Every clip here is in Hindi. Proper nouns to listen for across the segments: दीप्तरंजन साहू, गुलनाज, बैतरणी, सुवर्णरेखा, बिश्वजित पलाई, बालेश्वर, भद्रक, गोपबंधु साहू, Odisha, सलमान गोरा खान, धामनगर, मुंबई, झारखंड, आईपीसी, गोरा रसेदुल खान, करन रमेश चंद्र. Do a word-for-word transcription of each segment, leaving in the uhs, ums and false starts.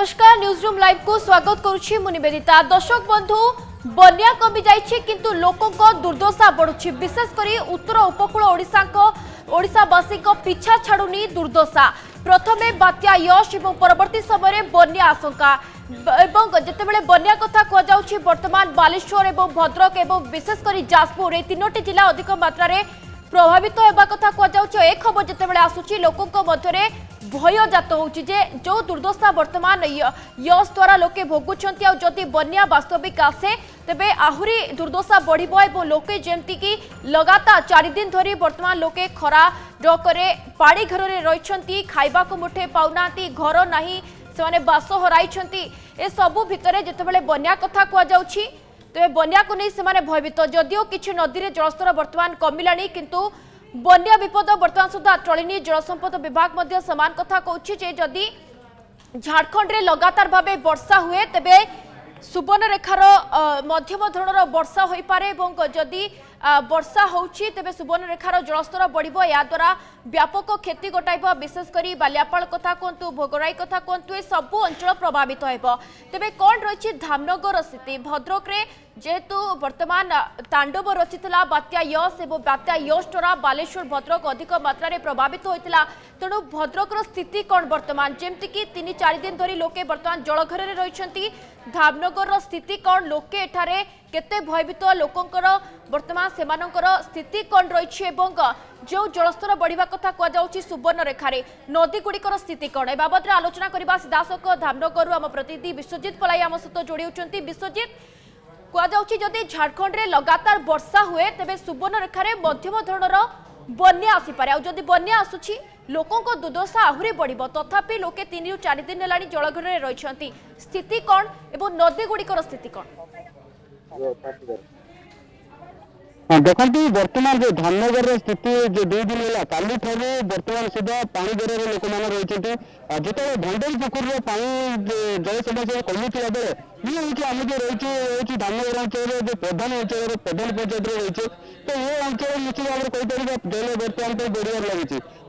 नमस्कार न्यूज रूम लाइव को स्वागत करुछि मु निवेदिता। दर्शक बंधु, बन्या कमी जाइछि किंतु लोकक दुर्दशा बढुछि। विशेष करी उत्तर उपकूल ओडिसा को ओडिसावासी को पिछा छाडुनी दुर्दशा। प्रथमे बात्या यास एवं परवर्ती समय बन्या आशंका एवं जतेबेले बन्या कथा को जाउछि। वर्तमान बालेश्वर एवं भद्रक एवं विशेष करी जाजपुर ए तीनोटी जिला अधिक मात्रा रे प्रभावित होबा कथा को जाउछि। ए खबर जतेबेले आसुछि लोकक मध्यरे भय जात होउछि जे जो दुर्दशा वर्तमान यश द्वारा लोके भोगुछंती। आ जदि बन्या वास्तविक आसे तेबे आहुरी दुर्दशा बढ़िबो एवं लोके जेमति की लगातार चारि दिन धरि वर्तमान लोके खरा डकरे पाड़ी घर रे रहिछंती, खाइबा को मुठे पाउनाती, घर नाही, सेमाने बास हराइछंती। ए सबु भितरे जतेबेले बन्या कथा को जाउछि तेबे बन्या को नै सेमाने भयभीत। जदियो किछु नदी रे जलस्तर वर्तमान कमिलानी किंतु बन्या विपद बर्तमान सुधा टळिनी। जलसंपद विभाग मध्य समान कथा कहछि जे जदि झारखंड रे लगातार भाबे वर्षा हुए तबे सुवर्णरेखार मध्यम धरणर वर्षा होई पारे एवं जदि वर्षा होउछि तबे सुवर्णरेखार जलस्तर बढ़िबो। या द्वारा व्यापक क्षति घटाइबो। विशेष करी बालियापाल कथा कहंतु, भोगराई कथा कहंतु, ए सब अंचल प्रभावित होइबो। तबे कोन रहिछि धामनगर स्थिति? भद्रक रे जेहेतु वर्तमान तांडव रचिता बात्या यश एवं बात्या यश द्वारा बालेश्वर भद्रक अधिक मात्रा प्रभावित होता। तेणु भद्रकर स्थिति कौन बर्तमान जमीक तीन चार दिन धरी लोके बर्तमान जलघर में रही। धामनगर स्थिति कौन? लोके एठारे केते भयभीत लोकंकर बर्तमान सेमानंकर स्थिति कौन रही एवं जो जलस्तर बढ़िया कथा कहुच्छी सुवर्णरेखार नदीगुड़िकर स्थिति कौन? ए बाबद आलोचना करने सीधासख धामनगर आम प्रतिनिधि बिश्वजित पलाई आम सहित जोड़ी होती। बिश्वजित, जदि झारखंड रे लगातार वर्षा हुए तेबे सुवर्णरेखार मध्यम धरणर बन्या आसीपे। आदि बन्या आसूची लोकों दुर्दशा आहुरी बढ़। तथापि लोके तीन चार दिन है जलघर में रही। स्थिति कौन एवं नदी गुड़िकर स्थिति कौन? देखते बर्तमान जो धामनगर स्थिति जो दुई दिन है काली ठार बर्तमान सुधा पानी दर लोक मैंने रही। जिते भंडारी पोखर पानी जलसेना सब कमुला बेले ये हूँ आम जो रही धामनगर अंचल जो प्रधान अंचल प्रधान पंचायत रही तो ये अंचल निश्चित भाव में कहीपर जल बर्तमान बढ़िया लगी।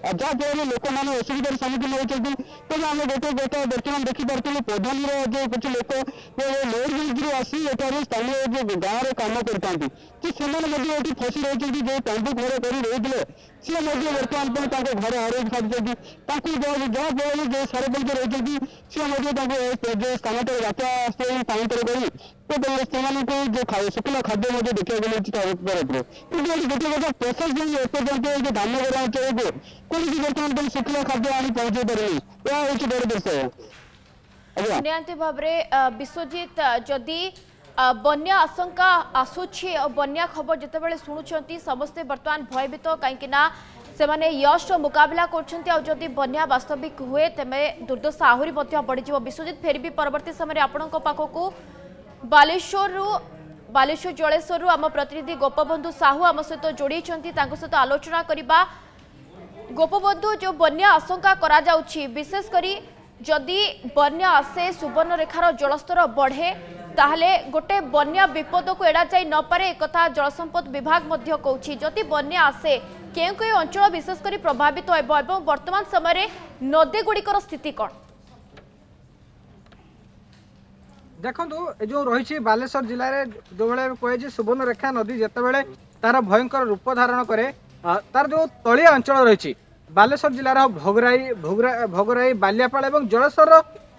जहाँफल में लोक मैंने असुविधार सम्मुखीन होती। तेज आम गोटे गोटे बर्तमान देखिपे प्रधान जो कुछ लोक लोअरगंज आसी एठारे स्थानीय जो गाँव काम करती फसी रही जो तंबू घर कर रही सी बर्तमान घर हर सारी जहाँफल जो सरपंच रही जो स्थानांतर यात्रा स्थानांतर कर शुक्ला खाद्य देखा तरफ गोटे प्रशासन एपर्त धामनगर अंचल को कौन बर्तमान शुक्ला खाद्य आनी पहुंचे पारे यह हूँ बड़ दर्शा निहांती भाव में। बिश्वजित, जदि बन्या आशंका आसूची और बन्या खबर जितेबाला शुणुंट समस्ते बर्तमान भयभीत कहीं सेमाने यश मुकाबला कर। बन्या वास्तविक हुए तेमे दुर्दशा आहुरी बढ़। बिश्वजित, फेर भी परवर्त समय आपण पाखक बालेश्वर बालेश्वर जलेश्वर आम प्रतिनिधि गोपबंधु साहू आम सहित जोड़ी सहित आलोचना करवा। गोपबंधु, जो बन्या आशंका करा जाउछि विशेषकर जदि बन्या आसे सुवर्णरेखार जलस्तर बढ़े ताहले गोटे बन्या विपद को एड़ा जाई न पारे। एक कथा जलसंपद विभाग मध्य कहछि। जदि बन्या आसे केउ केउ अंचल विशेषकर प्रभावित होइबो एवं वर्तमान समय नदीगुड़िकर स्थिति कौन? देखो ए जो रही बालेश्वर जिले में जो भाई कहे सुवर्णरेखा नदी जितेबाला तार भयंकर रूप धारण करे तार जो तलिया अंचल रही बालेश्वर जिलार भोगराई भोगराई भोगराई बालियापाल और जलेश्वर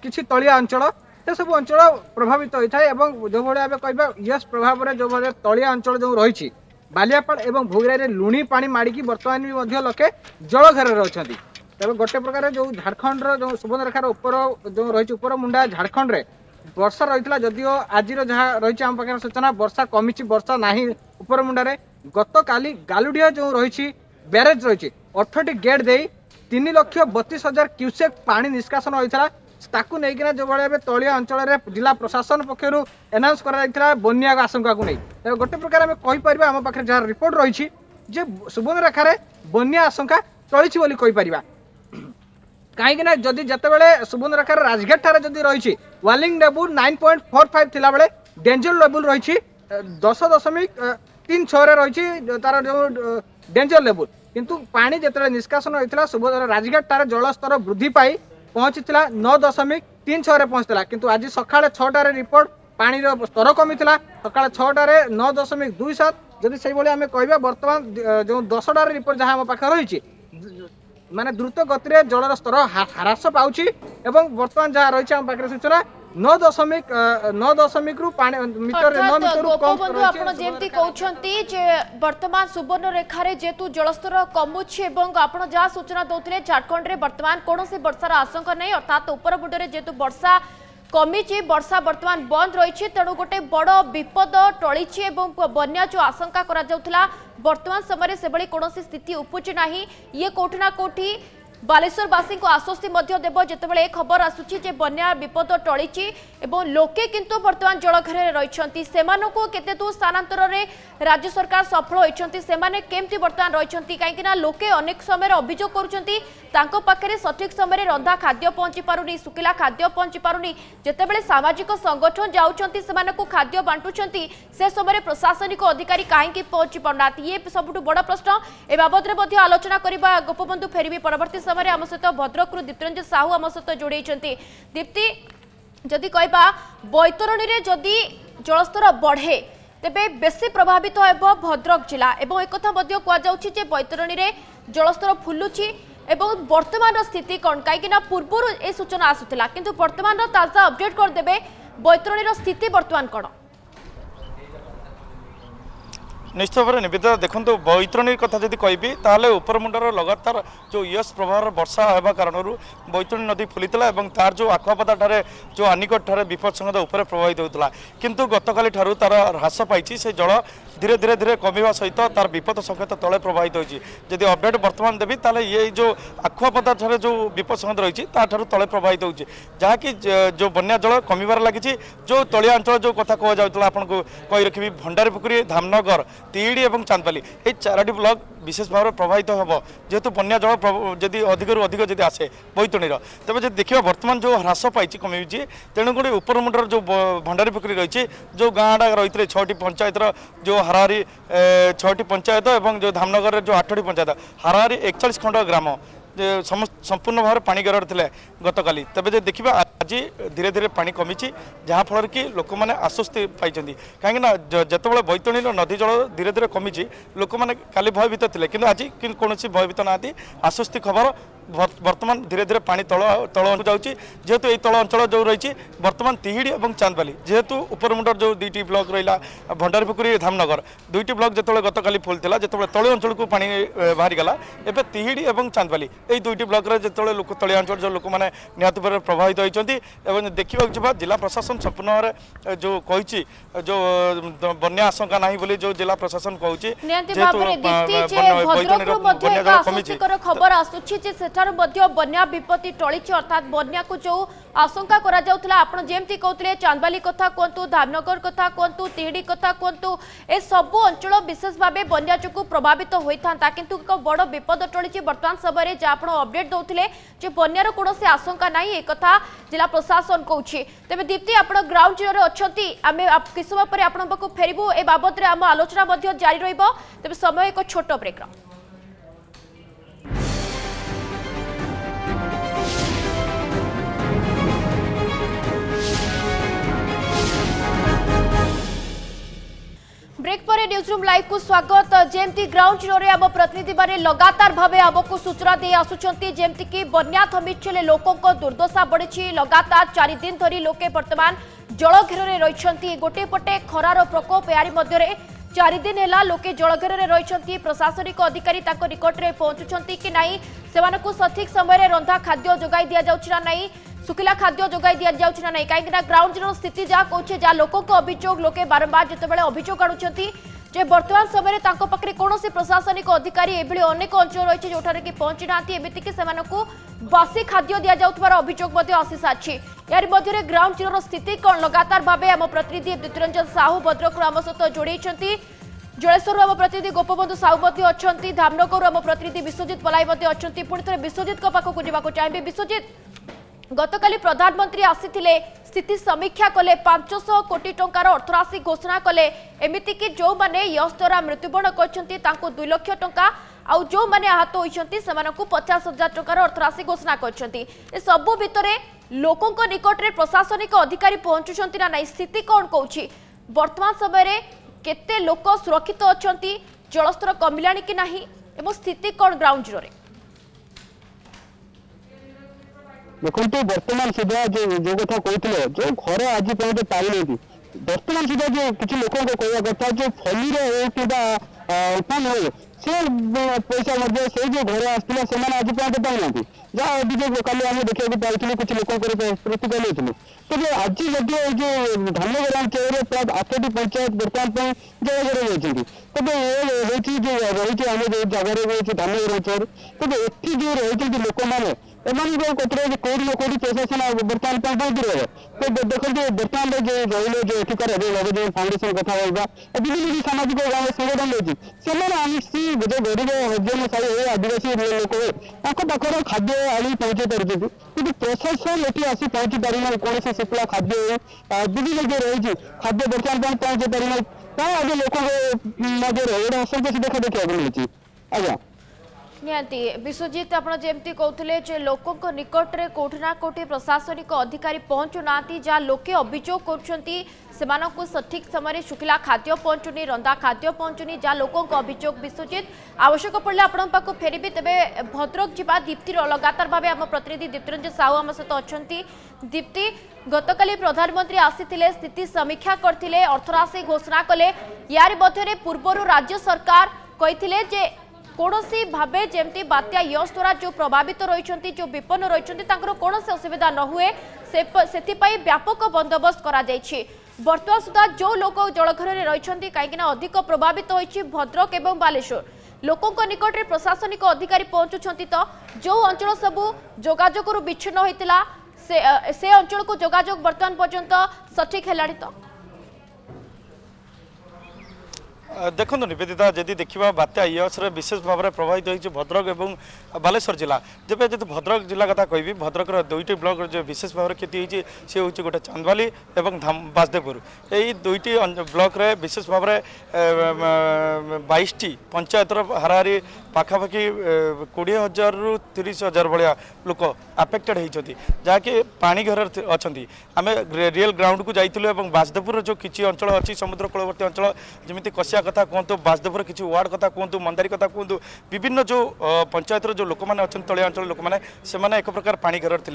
किसी तलिया अंचल से सब अंचल प्रभावित होता है। जो भाई आम कह यश प्रभाव में जो भाई तलिया अंचल जो रही बालियापाल और भोगराई लुणी पा माड़ी बर्तमान भी लोके जलघर अच्छा तेज गोटे प्रकार जो झारखंड जो सुवर्णरेखार उपर जो रही उपर मुंडा झारखंड में वर्षा रही जदिव आज जहाँ रही आम पाखे सूचना वर्षा कमी वर्षा ना उपर मुंडारे गत काली गालुडिया जो रही ब्यारेज रही अठटी गेट दे तीन लक्ष बतीस हजार क्यूसेक पानी निष्कासन होता ताकूना जो भाई तलिया अंचल में जिला प्रशासन पक्षर एनाउंस कर बन्या आशंका को नहीं गोटे प्रकार आम कहीपर आम पाखे जहाँ रिपोर्ट रही सुवर्णरेखार बन्या आशंका चली। कहीं ना जदि जितेबाला सुबर्णरेखार राजघाट ठार जदि रही warning level nine point four five थिला बेले डेंजर लेवल रही दस दशमिक तीन छः रही तार जो डेंजर लेवल किंतु पानी जिते निष्कासन होता सुबर्णरेखा राजघाट तार जलस्तर वृद्धि पाई पहुंचीला नौ दशमिक तीन छः पहुंचता किंतु आज सका छटार रिपोर्ट पानी स्तर कमी सका छटार नौ दशमिक दुई सात जदि से आम कह बर्तमान जो दसटार रिपोर्ट जहाँ आम पाखे रही माने द्रुत गति में जलर स्तर ह्रास पाँच बर्तमान जहाँ रही आम पाखे सूचना नौ दशमिक नौ दशमिक रु मीटर नौ मीटर गोपबंधु आपण जेंती कहउछंती जे वर्तमान सुवर्णरेखा रे जेतु जलस्तर कमुछि एवं आपण जा सूचना दउथिले झारखंड रे वर्तमान कोनोसी वर्षार आशंका नै अर्थात उपरबुड रे जेतु वर्षा कमिछि वर्षा वर्तमान बंद रहिछि तेणु गोटे बड़ विपद टळिछि एवं बन्या जो आशंका करा जाउथला वर्तमान समय रे सेबळी कोनोसी स्थिति उपुछि नाही ये कोठना कोठी बालेश्वरवासी को आश्वस्ति देव जितेबाला खबर आसूची जे बन्या विपद टळिछि एवं लोके किंतु वर्तमान जलघरे रहिछंती सेमानकु केते दू स्थानांतर रे राज्य सरकार सफल होइछंती सेमाने केमती वर्तमान रहिछंती काहेकि ना लोके अनेक समय रे अभियोग करूछंती तांको पाखरे सठिक समय रे रंधा खाद्य पहुंची पारुनी सुकिला खाद्य पहुंची पारुनी जितेबाला सामाजिक संगठन जाउछंती सेमानकु खाद्य बांटुछंती से समय रे प्रशासनिक अधिकारी काहेकि पहुंची पाउनाती ये सबटु बडा प्रश्न ए बाबत रे मध्ये आलोचना करबा गोपबंधु फेरबी परवर्ती समय आम सहित भद्रक रु दीप्तरंजन साहू आम सहित जोड़े दीप्ति जदि कहबा बैतरणी रे जदि जलस्तर बढ़े तेबे बेसी प्रभावित होबो भद्रक जिला एवं एक कथा मध्य कह जाउछि जे बैतरणी रे जलस्तर फुलुछि एवं वर्तमान स्थिति कौन कहीं पूर्व ए सूचना आसुला किंतु वर्तमान ताजा अपडेट करदे बैतरणी रो स्थिति वर्तमान कौन निश्चित भाव में निवेदिता देखो बैतरणी कथा जी कहि ताल उपरमुंडर लगातार जो यश प्रभाव वर्षा होगा कारण बैतरणी नदी फुलीला और तार जो आखपदा ठारे जो आनिकट ठारे विपद संगत उपर प्रभावित होता किंतु गतकाली ठारू तार ह्रास पाई से जल धीरे धीरे धीरे कमिवा सहित तार विपद संकेत तले प्रभावित होती अपडेट बर्तमान देवी ताल ये जो आखुआपदा ठारे जो विपद संकेत रही तार तले प्रभावित होती जहाँकि जो बन्या जल कमिबार लगी जो तलिया अंचल जो कथा कहला आपको कही रखी भंडारीपुखुरी धामनगर तीड़ी और चांदपाली ये चारोटी ब्लॉक विशेष भाव में प्रभावित होब जेहेतु बन्या जल जदि अधिकरू अधिक जब आसे बैतरणीर तेब जब देखा बर्तमान जो ह्रास पाई कमी तेणुकोड़ी उपरमुंडर जो भंडारीपुखुरी रही जो गाँडा रही छटी पंचायतर जो हाराहारी छटी पंचायत और जो धामनगर जो आठटी पंचायत हाराहारी एकचाश खंड ग्राम संपूर्ण भाव में पानी घेर थे गतकाली तेज देखा आज धीरे धीरे पानी कमी जहाँफल कि लोक मैंने आश्वस्ति पाई कहीं जितेबाला बैतरणी नदी जल धीरे धीरे कमी लोक मैंने काली भयभीत थे कि आज कौन भयभीत ना आश्वस्ति खबर वर्तमान धीरे धीरे पानी तल तल जाऊँगी जेहेतु ये तल अंचल जो रही बर्तमान तिहिड़ी और चांदपाली जेहेतु उपरमुंडर जो दुईटी ब्लॉक रहा भंडारीपुखुरी धामनगर दुईटी ब्लॉक जिते गतकाली फुल था जिते तली अंचल को पानी बाहरी गला एवं तिहिड़ी और चांदपाली ये दुईटी ब्लॉक रे जिते लोक तली अंचल जो लोक मैंने निहती भाव प्रभावित होती देखा जावा जिला प्रशासन संपूर्ण भाव जो कही जो बन्या आशंका ना बोली जो जिला प्रशासन कहूँ बन्या विपत्ति टळिछि अर्थात बन्या को जो आशंका करा जाउथला आपण जेमती कहउतले चांदबाली कथा कोंतु धामनगर कथा कोंतु तिहिडी कथा कोंतु ए सब अंचल विशेष भाबे बन्या जोकु प्रभावित होइथांता किंतु एक बड़ विपद टळिछि वर्तमान समय रे जे आपण अपडेट दउथले जे बन्यार कोनोसी आशंका नाही ए कथा जिला प्रशासन कहउछि तबे दीप्ति आपण ग्राउंड जीरो रे अछंती आमे किसम पर आपण बको फेरिबो ए बाबत रे हम आलोचना मध्ये जारी रहइबो तबे समय एक छोटो ब्रेक र ब्रेक पर न्यूज रूम लाइव को स्वागत जेमती ग्राउंड जीरो रे आबो प्रतिनिधि बारे लगातार भावे आबो को सूचना दे आसुचंती जेमती की बन्या थमिछले लोकों को दुर्दशा बढ़िछि लगातार चार दिन धरी लोके वर्तमान जलघेर रे रहिछंती गोटे पटे खरार प्रकोप यारी मध्य रे चार दिन हेला लोके जलघेर रे रहिछंती प्रशासनिक अधिकारी ताको निकट रे पहुंचुचंती कि नाही सेमानकु सठिक समय रे रंधा खाद्य जोगाई दिया जाउछि ना नाही सुखिला खाद्य जोगाई दि जाउछि ना नै काहेकि ना ग्राउंड जीरो स्थिति जा कोचे जा लोकों को अभियोग लोके बारंबार जतेबेले अभियोग आनुछंती जे वर्तमान समय रे तांको पकरे कोनोसी प्रशासनिक अधिकारी एबेले अनेक अंचल रहिछि जोठारे कि पहुंचि नाथि एबिति कि सेमानकु बासी खाद्य दि जाउतबार अभियोग मध्ये आशिष अछि यार मध्ये रे ग्राउंड जीरो स्थिति कोन लगातार भाबे हम प्रतिनिधि दीप्तरंजन साहू भद्रक ग्राम सहित जोड़ेछंती जलेश्वर आम प्रतिनिधि गोपबंधु साहू अच्छी धामनगर आम प्रतिनिधि बिस्वजित पलाई अच्छी पुणी थे बिस्वजित पाखक जावाक चाहिए। बिस्वजित गतकाली प्रधानमंत्री आसीथिले स्थिति समीक्षा कले पांचशह कोटी टंकार अर्थराशि घोषणा कले एमितिकी जो मैंने यश द्वारा मृत्युवरण कर दुई लक्ष टंका आउ जो मैंने आहत होती से पचास हजार टंकार अर्थराशि घोषणा करसबू भितर लोकों निकट में प्रशासनिक अधिकारी पहुंचुंट ना ना स्थिति कौन कौन बर्तमान समय केते लोक सुरक्षित अच्छा जलस्तर कमिला कि ना स्थिति कौन ग्राउंड जीरो देखते बर्तमान सुधा जो जो कथा कहते जो घर आज पर्यटन पाई बर्तमान सुधा जो किसी लोक कहवा कथा जो फली अल्प हो से पैसा से जो घर आसाना से आज पर्यटन पाई जहाँ अभिजोग कल आम देखा पाई किसी लोक प्रतिक्रिया लेकिन तेज आज जदि जो धामनगर अंचल प्राय आठटी पंचायत बर्तमान जगह रही तेज ये रही जो रही आम जो जगह रही धामनगर अंचल तेज एटी जो रही लोक मैंने एम कतरे कौटी ना कौटी प्रशासन बर्तमान बहुत रहा है तो देखते बर्तमान जो रही जो एठिकार रवि फाउंडेसन कथ विभिन्न सामाजिक संगठन रही से जो गरीब हजन साई हो आदिवासी लोक हो खाद्य आनी पहुंचे पार्टी कि प्रशासन ये आसी पहुंची पारिना कौन से शुक्ला खाद्य हो विभिन्न जो रही खाद्य बर्तमान पहुंचे पारिना क्या आज लोक मध्य असंतोष देखा देखा मिली आज्ञा निहांती। बिस्वजित आपड़ जमती कहते लोक निकट में कौटिना कौटि प्रशासनिक अधिकारी पहुंचुना जहाँ लोके अभियोग कर सठिक समय शुखला खाद्य पहुंचुनी रंधा खाद्य पहुंचुनी जहाँ लोक अभियोग। बिस्वजित आवश्यक पड़े आपण पाक फेरबी तेरे भद्रक जावा दीप्तिर लगातार भाव आम प्रतिनिधि दीप्तिरंजन साहू आम सहित अच्छी। दीप्ति गतकाली प्रधानमंत्री आसीथिले स्थिति समीक्षा करथिले अर्थराशि घोषणा कले यार मध्य पूर्वर राज्य सरकार कही जे कौनसी भावे जमती बात्या यश द्वारा जो प्रभावित रही जो विपन्न रही कौन से असुविधा न हुए से व्यापक बंदोबस्त करा जाइछि। बर्तमान सुधा जो लोक जलघर में रही कहीं अधिक प्रभावित होती भद्रक एवं बालेश्वर लोकों निकट में प्रशासनिक अधिकारी पहुंचुंट तो जो अंचल सबू जोगाजोग विच्छिन्न होता से अंचल को जोगाजोग बर्तमान पर्यंत सठिक है तो देखो निवेदिता जदि देखा बात्या यश्रे विशेष भाव में प्रभावित होती भद्रक एवं बालेश्वर जिला जब जब भद्रक जिला कथा कह भद्रक दुईट ब्लक जो विशेष भाव में क्षति होती सी हूँ गोटे चांदवाली एवं बासदेवपुर यही दुईट ब्लक रे विशेष भाव में बाईस पंचायत हाराहारी पाखापाखि कोड़े हजार रु तीस हजार भाया लोक आफेक्टेड होती जहाँकि पानी घर अच्छा आम रियल ग्राउंड को जाइए बासदेवपुर जो किसी अंचल अच्छी समुद्र कूलवर्ती अंचल जमी कसिया कथा कहतु बासदेवपुर किसी वार्ड कथा कहतु मंदारी कथा कहतु विभिन्न जो पंचायत जो लोक मैंने अच्छा तलिया अंचल लोक मैंने से एक प्रकार पानी घर थे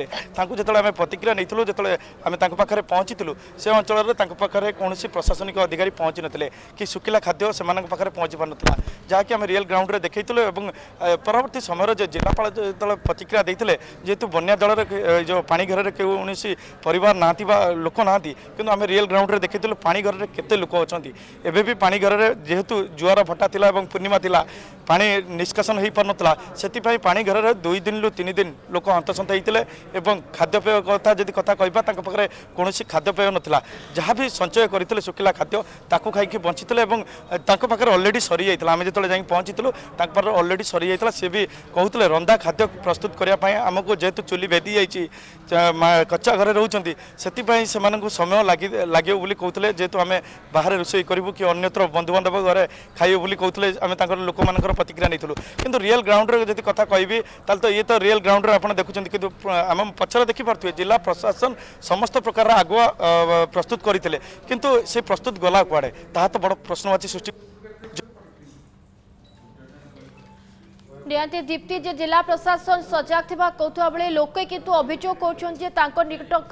जिते आम प्रतिक्रिया नहीं जिते आम पाखे पहुँची से अंचल पाखे कौन प्रशासनिक अधिकारी पहुँची नथिले कि सुखिला खाद्य से पाखे पहुँची पार ना जहाँकि आम रियल ग्राउंड में देखते और परवर्त समय जो जिलापाल जो प्रतिक्रिया देते जेहेतु बन्या जल जो पानी घर में कौन पर ना लोक ना कि आम रियल ग्राउंड में देखते पानी घर में केते लोक अच्छा एबे भी पानी घर में जेहेतु जुआर भट्टा थिला एवं पूर्णिमा थिला पानी निष्कासन हो पार ना से पानी घर में दुई दिन रु तीन दिन लोक हंतसंत होते और खाद्यपेय कथा जी कथा कहवा पाखे कौन खाद्यपेय नाला जहाँ भी संचय करते सुखिला खाद्य ताकू खाई बंचते पाखे अलरेडी सरी जाता आम जो जा पहुँची अलरेडी सरी जाता सी भी कहते रंधा खाद्य प्रस्तुत करने आमको जेहेतु चुली बेदी जा कच्चा घर रोच से समय लगे लगे कहते जेहेतु आम बाहर रोषे करूँ कि अन्यत्र बंधुबांधव घर खाइबू बोली कहते आम लोक मान प्रतिक्रिया नहीं कि रियल ग्राउंड रे जी कथा कहि तो ये तो रियल ग्राउंड रे देखुं कि आम पचर देखिपे जिला प्रशासन समस्त प्रकार आगुआ प्रस्तुत करते किंतु से प्रस्तुत गला कुआड़े ता तो बड़ प्रश्नवाची सृष्टि। निहांती दीप्ति जे जिला प्रशासन सजग था कहता बेले लोके किंतु अभियोग कर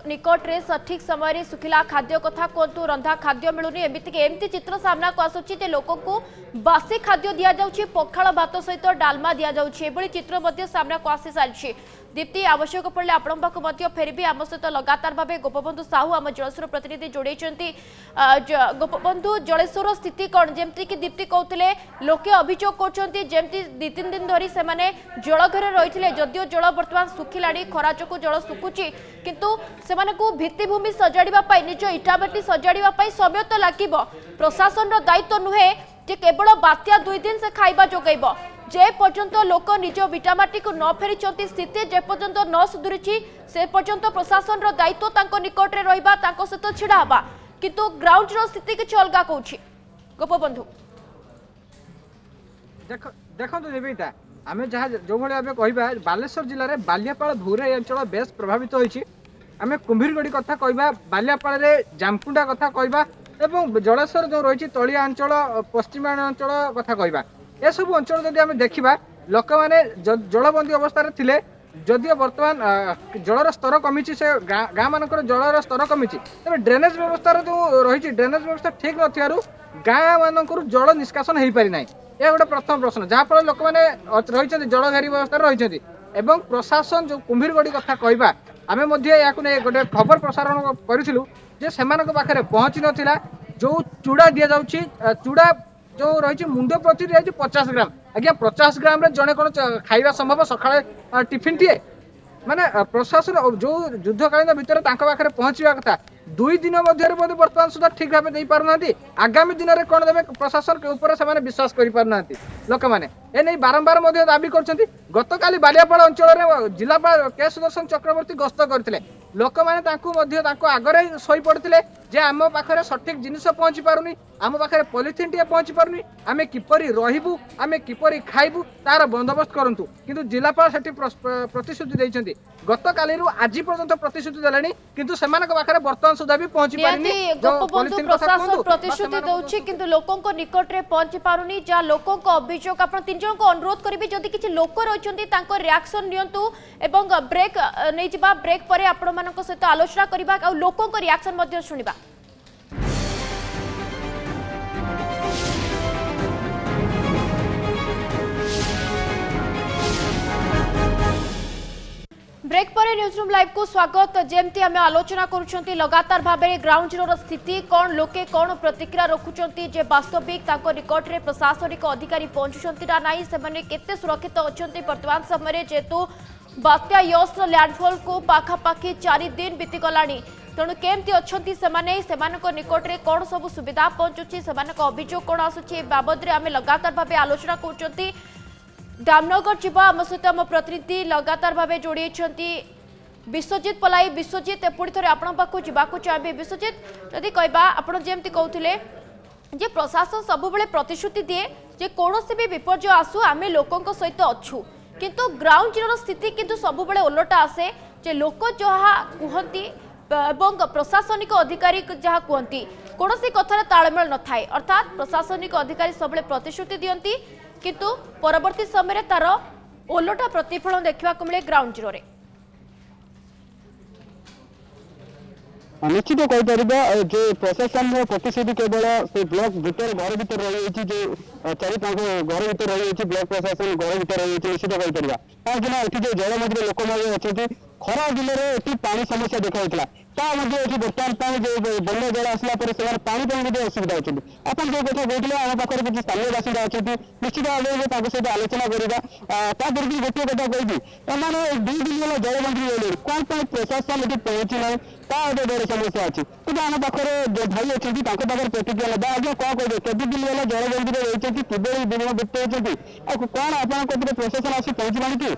निकट में सठिक समय सुखिला खाद्य कथा कहतु रंधा खाद्य मिलूनी एमती एमती चित्र सामना को आसुची जे लोक को बासी खाद्य दि जाउची पखाल भात सहित डालमा दि जाउची एबोली चित्र मध्य सामना को आसी सारी। दीप्ति आवश्यक पड़े आपण पाक फेरबी आम सहित लगातार भाव गोपबंधु साहू आम जलेश्वर प्रतिनिधि जोड़े गोपबंधु जलेश्वर स्थिति कौन जमती कि दीप्ति कहते लोके अभियोग करमती दि तीन दिन धरी से जलघर रही जदिव जल बर्तमान सुखिला खरा जो जल सुखुची किंतु से भित्तिभूमि सजाड़ापी निज इटाबाटी सजाड़ापी समय तो लगे प्रशासन दायित्व नुहे जे केवल बात्या दुई दिन से खाइबा जोगैब जे पर्यंत लोक निज विटामाटी को न फेरी स्थिति जे पर्यंत न सुधुरी से पर्यंत प्रशासन दायित्व तांको निकट रे रहिबा तांको सतो छिड़ा हबा किंतु ग्राउंड रो स्थिति के चलगा कहूछि गोपबंधु देखो देखो तो जेबीटा आमे जहा जो भले आमे कहिबा बालेश्वर जिल्ला रे बालियापाल भोगराई अंचल बेस प्रभावित होइछि आमे कुंभीरगडी कथा कहिबा बालियापाल रे जामकुंडा कथा कहिबा एवं जलेश्वर जो रही तलिया अंचल पश्चिमांचल कथा कहिबा ए सब अंचल जदि आमे देखिबा लोक माने जलबंदी अवस्था रे थिले जदियो वर्तमान जलर स्तर कमिछि से गाँ मानकर जलर स्तर कमिछि तबे ड्रेनेज व्यवस्था रे जो रही ड्रेनेज व्यवस्था ठीक नथियारु गाँ मानकर जल निष्कासन हेइ पारि नै ए गोटे प्रथम प्रश्न जहाँफल लोक मैंने रही जलघारी व्यवस्था रही प्रशासन जो कुंभीरगढ़ी कथा कहवा आम गोटे खबर प्रसारण करूँ से पाखे पहुँची नाला जो चूड़ा दि जाऊँगी चूड़ा जो रही मुंड प्रति रही पचास ग्राम आज्ञा पचास ग्राम जड़े कौन खावा संभव सका टिफिन टे मानने प्रशासन जो युद्धकालीन भितर पाखे पहुँचा कथा दुई दिन मध्य बर्तमान सुधा ठीक भाव दे पारना आगामी दिन में कौन देवे प्रशासन के ऊपर से विश्वास कर पारना लोक मैंने बारंबार दाबी कर गत काली बालियापाल अंचल जिलापाल के सुदर्शन चक्रवर्ती गस्त करते लोक मैंने आगे शोई पड़ते जे आम पाखे सठिक जिनिस पहुँची पारुनी आम पाखे पॉलिथिन टे पहुँची पारुनी आम किपरि रहिबु आम किपरि खाइबु तार बंदोबस्त करंतु किंतु जिलापाल सेठी प्रतिश्रुति देइछन्ति गत कालीरु आजि पर्यंत प्रतिश्रुति देलानी किंतु सेमानक पाखे वर्तमान सुधा भी पहुँची पारिनी पॉलिथिन प्रशासन प्रतिश्रुति दउछि किंतु लोकंक निकट रे पहुँची पारुनी जा लोकंक अभियोग आपण तीन जन को अनुरोध करबी जदि किछि लोक रहछन्ति तांको रिएक्शन नियंतु एवं ब्रेक नै जिबा ब्रेक परे आपण मानक सहित आलोचना करबा आ लोकंक रिएक्शन मध्य सुनिबा ब्रेक पर न्यूज रूम लाइव को स्वागत जेमती आम आलोचना करुँचे लगातार भाव में ग्राउंड जीरो स्थिति कौन लोके कौन प्रतिक्रिया रखुंटे जे बास्तविक निकटने प्रशासनिक अधिकारी पहुंचुंट ना ना से सुरक्षित अच्छा बर्तमान समय जेहेतु बात्या यास लैंडफॉल को पाखापाखि चार दिन बीतीगला तेणु केमती अच्छा से निकटने कौन सब सुविधा पहुंचुची से अभियोग कौन आसूँ बाबद में आम लगातार भाव आलोचना करुँच दामनगर जी आम सहित आम प्रतिनिधि लगातार भाव जोड़ बिस्वजित पलाई बिस्वजित पुणी थे आपण पाक जावाक चाहिए बिस्वजित जदि कहवा आपड़ जमी कहते जे प्रशासन सबुबले प्रतिश्रुति दिए जे कौन भी विपर्य आसू आम लोकों सहित अच्छू किंतु ग्राउंड जीरो स्थिति किंतु सबुबले ओलटा आसे जे लोक जहाँ कहती प्रशासनिक अधिकारी जहाँ कहती कौन सी कथार तालमेल न थाए अर्थात प्रशासनिक अधिकारी सबुबले प्रतिश्रुति दियंती किंतु परवर्ती समय तार ओलटा प्रतिफलन देखा मिले ग्राउंड जीरो निश्चित कहीपर जो प्रशासन प्रतिश्रुति केवल से ब्लॉक भर घर भर रही चार घर भर रही ब्लॉक प्रशासन घर भर रही निश्चित कहीपर कहीं ये जो जल मध्य लोक अच्छा खरा दिन में पा समस्या देखा बर्तमान जो बन्या जल आसला से असुविधा होती आपन जो कथा कहते आम पाखे किसी स्थानीय बासिंदा अच्छा निश्चित भाव सहित आलोचना करवा गोटे कथा कहती दुई दिन वाला जलबंदी हो कौन प्रशासन ये पहुंची ना गोटे बड़ समस्या अच्छी क्योंकि आम पाखे जो भाई अच्छे पाखे प्रतिक्रिया ना आज कौन कहे केत दिन वाला जलबंदी रही किभली विभिन्न व्यक्ति होती कौन आपत प्रशासन आसी पहुंचानी कि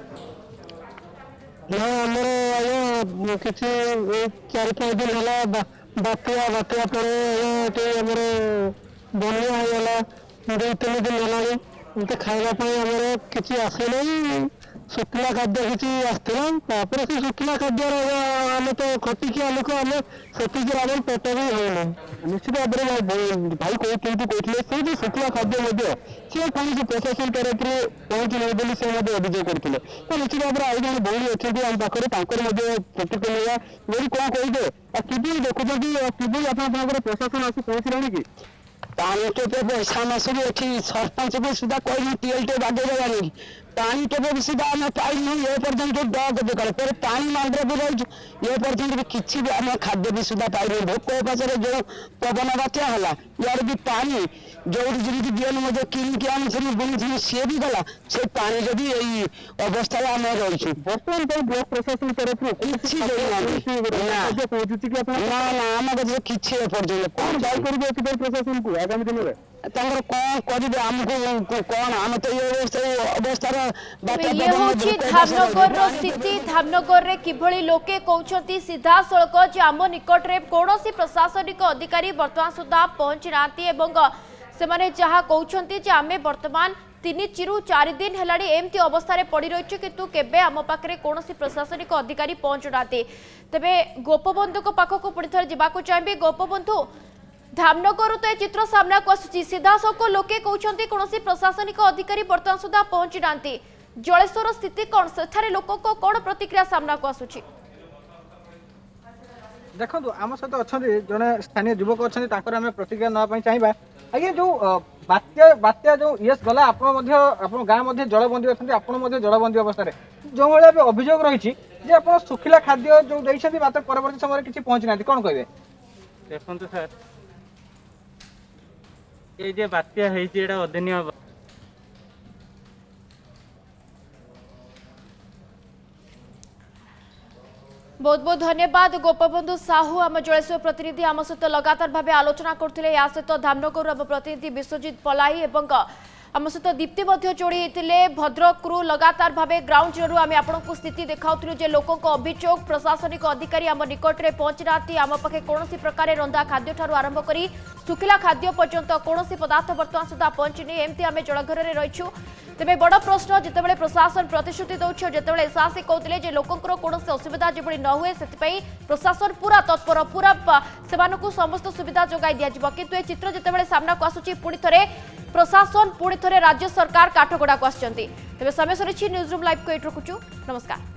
ना आमर आज किसी चार पाँच दिन है बात्या बात्या पर बनिया होगा दो तीन दिन होगा खावाई किसी आसना शुक्ला खाद्य किसी आसला से शुक्ला खाद्य आम तो खटिकिया लोक आम खटिकी आम पेट भी होना निश्चित भाव भाई कहते से जो शुक्ला खाद्य सी कौन प्रशासन तरफ पहुंची नहीं से अभियोग करते तो निश्चित भाव आई जन भौणी अच्छे आम पाखे प्रतिक्रिया यदि कौन कहे किभली देखुं किभली आप प्रशासन आसी पहुंचलानी कि पानी टेपे बर्षा मसूरी अच्छी सरपंच को सुधा कह टीएल टे बागे गलानी पानी टेपे भी सुधा आम पाई ये पर्यटन डग बेकार पर पानी मांडे भी रही ये पर्यटन भी किसी भी आम खाद्य भी सुधा पाई भोक उपास जो पवन बात्या है यार भी पानी जो जमी गेल मजे किन के अनुसार बन छी से भी गला से पानी जदी एई अवस्था में हम रही छी बर्तमान पर ब्लॉक प्रशासन तरफ किछि ना जे पहुचुची कि अपन ना ना हम जे किछि परजो कोन जाय करबे कि प्रशासन को आगामी दिन रे तंगर कोन करबे हमको कोन हम तो ये अवस्था रे बाटा बदन धामनगर रो स्थिति धामनगर रे किभली लोके कहउछंती सीधा सड़क जे आम निकट रे कोनोसी प्रशासनिक अधिकारी वर्तमान सुधा पहुंच नाती एवं से माने जहा कहउछंती जे आमे वर्तमान तीन चिरू चार दिन हेलाडी एमती अवस्था रे पड़ी रहिछु किंतु केबे हम पाखरे कोनोसी प्रशासनिक अधिकारी पहुंच नाती तबे गोपबंधु को पाखो को पुनिथर जिबा को चाहबे गोपबंधु धामनगर तो ए चित्र सामना को आसुची सीधा सको लोके कहउछंती कोनोसी प्रशासनिक अधिकारी वर्तमान सुधा पहुंच नाती जलेश्वर स्थिति कोन सेठारे लोक को कोन प्रतिक्रिया सामना को आसुची देखंतु आम सहित अच्छा जने स्थानीय युवक अच्छा ताकर आम प्रतिक्रिया ना पाई चाहिबा आगे जो बात्या बात्या जो यस गला आपण मध्य आपण गां मध्य जळबंदी अछंती आपण मध्य जळबंदी अवस्था रे जो भले अभियोग रहिछि जे आपण सुखिला खाद्य जो दैछथि मात्र परवर्ती समय किछि पहुंचि नाथि कोन कहबे देखंतु सर ए जे बात्या हेछि एडा अधनिया बहुत बहुत धन्यवाद गोपबंधु साहू आम जलेश्वर प्रतिनिधि आम सहित लगातार भाव आलोचना करते या सहित धामनगर आम प्रतिनिधि बिस्वजित पलाई एवं आम सहित दीप्ति जोड़ी होते भद्रक रु लगातार भाव ग्राउंड जीरो आम आपको स्थिति देखाऊलु जे लोकों अभियोग प्रशासनिक अधिकारी आम निकट में पहुंच नाती आम पाखे कौन प्रकार रंधा खाद्य ठार आरंभ कर सुखिला खाद्य पर्यंत कौन पदार्थ बर्तमान सुधा पहुंचनी एमती आम जलघर में रहीचु तेरे बड़ प्रश्न जितेबाला प्रशासन प्रतिश्रुति दौर जितेबाला साहसी कहते हैं लोकों कौन असुविधा जबड़ी न हुए से प्रशासन पूरा तत्पर पूरा से समस्त सुविधा जोगाई दिज्व कितु ये चित्र जितेबाला सामना को आसूची पुणी थे प्रशासन पुणी थे राज्य सरकार काठगोड़ा को आस तेज समय सरी न्यूज रूम लाइव को ये रखुचु नमस्कार।